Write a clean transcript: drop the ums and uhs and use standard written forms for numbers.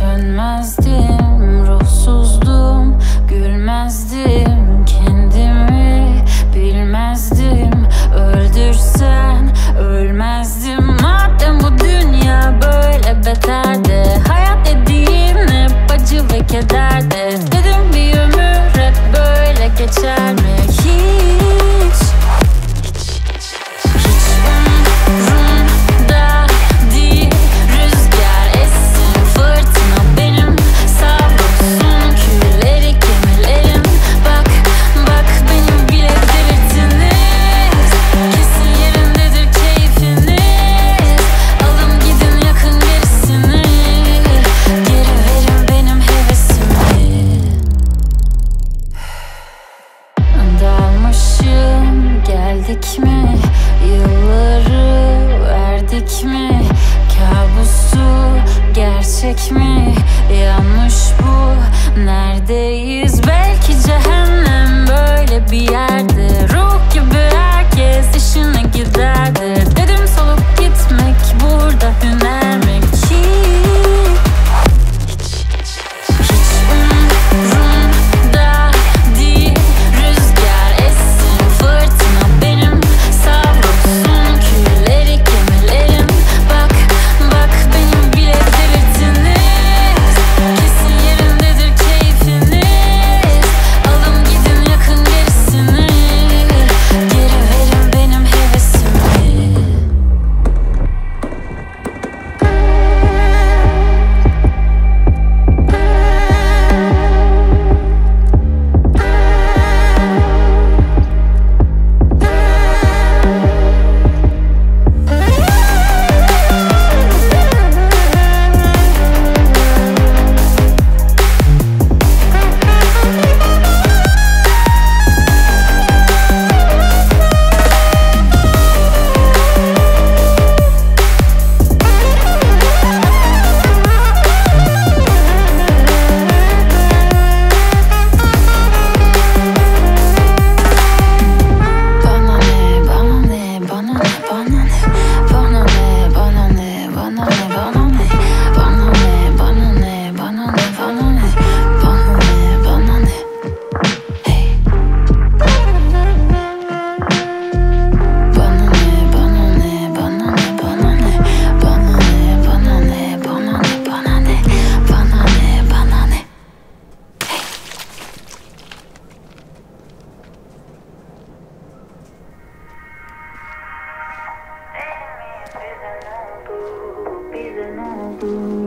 Sönmezdim, ruhsuzdum, gülmezdim, kendimi bilmezdim. Öldürsen ölmezdim. Madem bu dünya böyle beterdi, hayat dediğim hep acı ve kederdi. Dedim bir ömür hep böyle geçer mi? Geldik mi? Yılları verdik mi? Kabusu gerçek mi? Yanlış bu, neredeyiz? Belki cehennem böyle bir yerdir. Ruh gibi herkes işine giderdir. Dedim solup gitmek burada hüner mi ki? Ooh.